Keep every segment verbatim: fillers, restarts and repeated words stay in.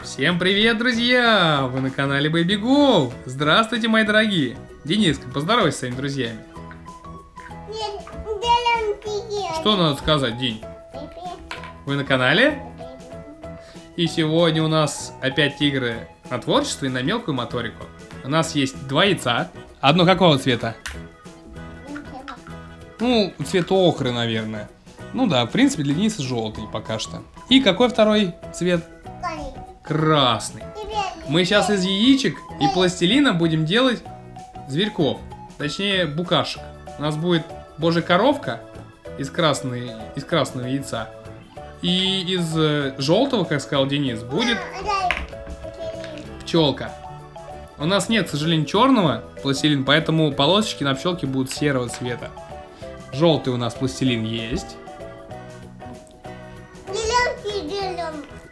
Всем привет, друзья! Вы на канале Baby Go! Здравствуйте, мои дорогие! Дениска, поздоровайся с своими друзьями. Что надо сказать, День? Вы на канале? И сегодня у нас опять игры на творчество и на мелкую моторику. У нас есть два яйца. Одно какого цвета? Ну, цвет охры, наверное. Ну да, в принципе, для Дениса желтый пока что. И какой второй цвет? Красный. Мы сейчас из яичек и пластилина будем делать зверьков. Точнее, букашек. У нас будет божья коровка из, красной, из красного яйца. И из желтого, как сказал Денис, будет пчелка. У нас нет, к сожалению, черного пластилина, поэтому полосочки на пчелке будут серого цвета. Желтый у нас пластилин есть.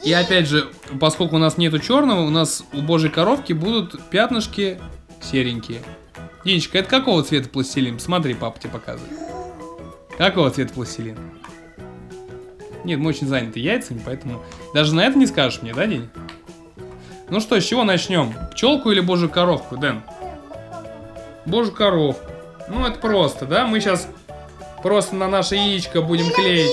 И опять же, поскольку у нас нету черного, у нас у божьей коровки будут пятнышки серенькие. Денечка, это какого цвета пластилин? Смотри, папа тебе показывает. Какого цвета пластилин? Нет, мы очень заняты яйцами, поэтому даже на это не скажешь мне, да, День? Ну что, с чего начнем? Пчелку или божью коровку, Дэн? Божью коровку. Ну это просто, да? Мы сейчас просто на наше яичко будем клеить.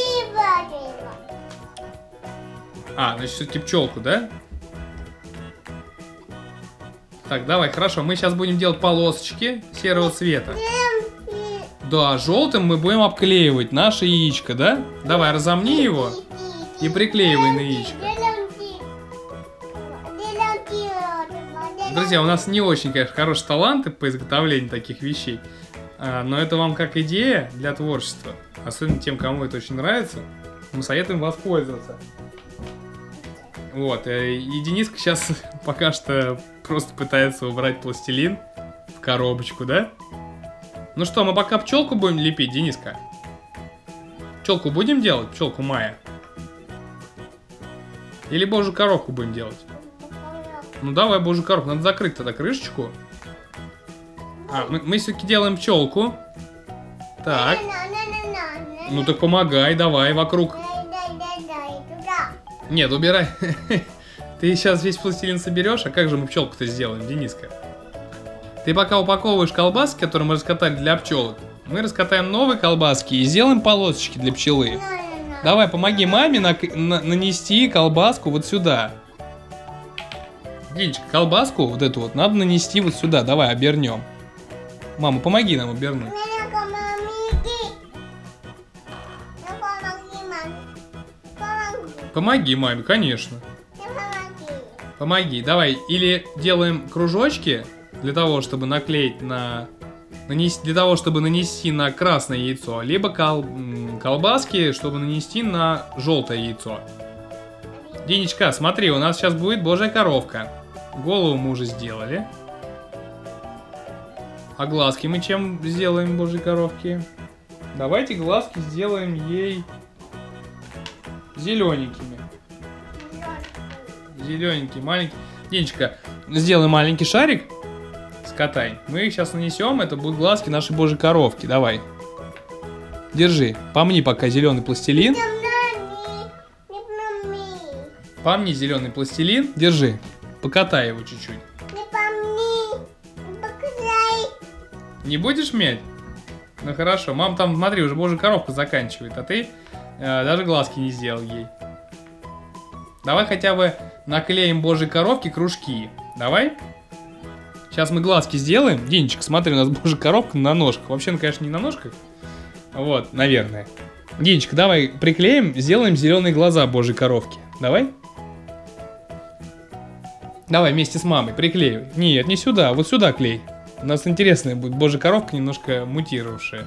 А, значит, все-таки пчелку, да? Так, давай, хорошо. Мы сейчас будем делать полосочки серого цвета. Да, желтым мы будем обклеивать наше яичко, да? Давай, разомни его и приклеивай на яичко. Друзья, у нас не очень, конечно, хорошие таланты по изготовлению таких вещей. Но это вам как идея для творчества. Особенно тем, кому это очень нравится. Мы советуем воспользоваться. Вот, и Дениска сейчас пока что просто пытается убрать пластилин в коробочку, да? Ну что, мы пока пчелку будем лепить, Дениска? Пчелку будем делать? Пчелку Майя? Или божью коровку будем делать? Ну давай божью коровку, надо закрыть тогда крышечку. А, мы, мы все-таки делаем пчелку. Так. Ну так помогай, давай, вокруг. Нет, убирай. Ты сейчас весь пластилин соберешь, а как же мы пчелку-то сделаем, Дениска? Ты пока упаковываешь колбаски, которые мы раскатали для пчелок, мы раскатаем новые колбаски и сделаем полосочки для пчелы. Давай, помоги маме на на нанести колбаску вот сюда. Денечка, колбаску вот эту вот надо нанести вот сюда. Давай, обернем. Мама, помоги нам обернуть. Помоги маме, конечно. Помоги. Давай, или делаем кружочки для того, чтобы наклеить на нанести, для того, чтобы нанести на красное яйцо, либо кол... колбаски, чтобы нанести на желтое яйцо. Денечка, смотри, у нас сейчас будет божья коровка. Голову мы уже сделали. А глазки мы чем сделаем божьей коровки? Давайте глазки сделаем ей зелененькими. Зелененькие, маленькие. Денечка, сделай маленький шарик. Скатай. Мы их сейчас нанесем. Это будут глазки нашей божьей коровки. Давай. Держи. Помни пока зеленый пластилин. Помни зеленый пластилин. Держи. Покатай его чуть-чуть. Не будешь мять? Ну хорошо. Мам там, смотри, уже божья коровка заканчивает. А ты э, даже глазки не сделал ей. Давай хотя бы наклеим божьей коровке кружки. Давай. Сейчас мы глазки сделаем. Денечка, смотри, у нас божья коровка на ножках. Вообще, ну, конечно, не на ножках. Вот, наверное. Денечка, давай приклеим, сделаем зеленые глаза божьей коровки. Давай. Давай вместе с мамой приклеим. Нет, не сюда, вот сюда клей. У нас интересная будет божья коровка, немножко мутировавшая.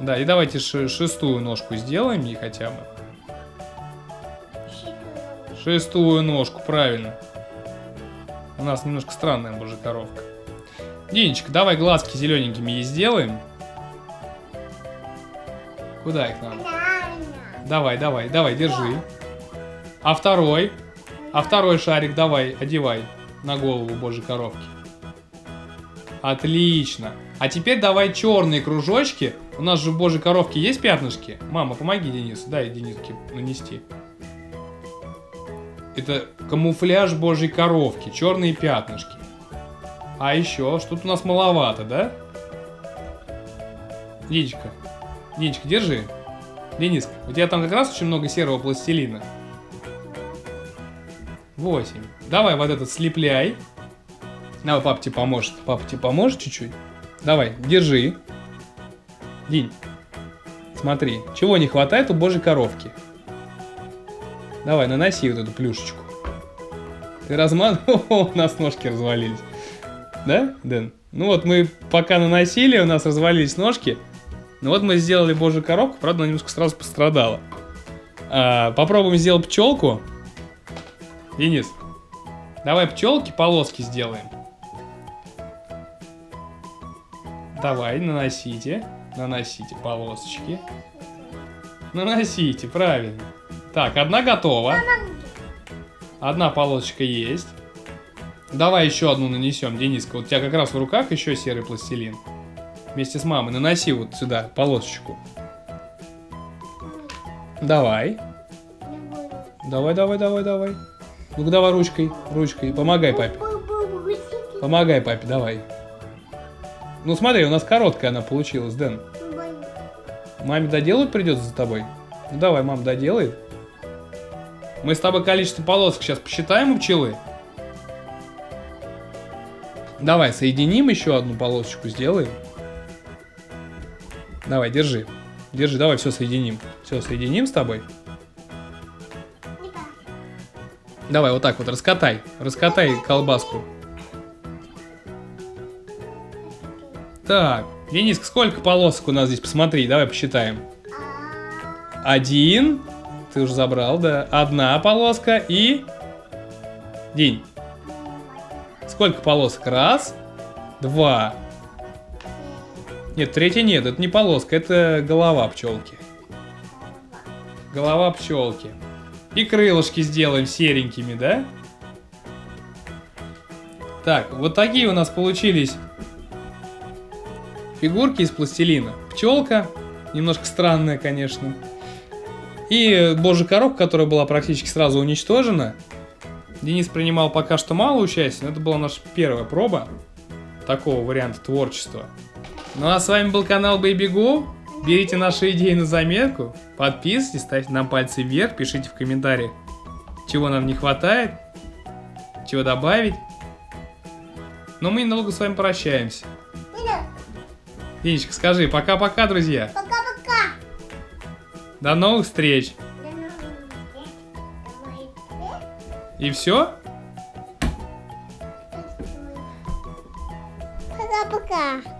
Да, и давайте шестую ножку сделаем ей хотя бы. Шестую ножку, правильно. У нас немножко странная божья коровка. Денечка, давай глазки зелененькими ей сделаем. Куда их надо? Давай, давай, давай, держи. А второй? А второй шарик давай, одевай на голову божьей коровки. Отлично. А теперь давай черные кружочки. У нас же в божьей коровке есть пятнышки. Мама, помоги Денису, дай Дениске нанести. Это камуфляж божьей коровки, черные пятнышки. А еще, что-то у нас маловато, да? Денечка, Денечка, держи. Дениска, у тебя там как раз очень много серого пластилина. восемь. Давай вот этот слепляй. Давай, папа тебе поможет. Папа тебе поможет чуть-чуть. Давай, держи. День, смотри, чего не хватает у божьей коровки. Давай, наноси вот эту плюшечку. Ты размазал, у нас ножки развалились. Да, Дэн? Ну вот мы пока наносили, у нас развалились ножки. Ну вот мы сделали божью коровку, правда она немножко сразу пострадала. А, попробуем сделать пчелку. Денис, давай пчелки полоски сделаем. Давай, наносите. Наносите полосочки. Наносите, правильно. Так, одна готова. Одна полосочка есть. Давай еще одну нанесем, Дениска. Вот у тебя как раз в руках еще серый пластилин. Вместе с мамой наноси вот сюда полосочку. Давай. Давай, давай, давай, давай. Ну-ка давай ручкой, ручкой. Помогай папе. Помогай папе, давай. Ну смотри, у нас короткая она получилась, Дэн. Маме доделать придется за тобой? Ну давай, мам, доделай. Мы с тобой количество полосок сейчас посчитаем у пчелы. Давай, соединим еще одну полосочку, сделаем. Давай, держи. Держи, давай, все соединим. Все соединим с тобой. Давай, вот так вот, раскатай. Раскатай колбаску. Так, Дениска, сколько полосок у нас здесь? Посмотри, давай посчитаем. Один. Ты уже забрал, да. Одна полоска и... День. Сколько полосок? Раз, два. Нет, третья нет, это не полоска, это голова пчелки. Голова пчелки. И крылышки сделаем серенькими, да? Так, вот такие у нас получились фигурки из пластилина. Пчелка, немножко странная, конечно. И божья коровка, которая была практически сразу уничтожена. Денис принимал пока что мало участия, но это была наша первая проба такого варианта творчества. Ну а с вами был канал Baby Go. Берите наши идеи на заметку, подписывайтесь, ставьте нам пальцы вверх, пишите в комментариях, чего нам не хватает, чего добавить. Но мы недолго с вами прощаемся. Денечка, скажи пока-пока, друзья. Пока-пока. До новых встреч. И все? Пока-пока.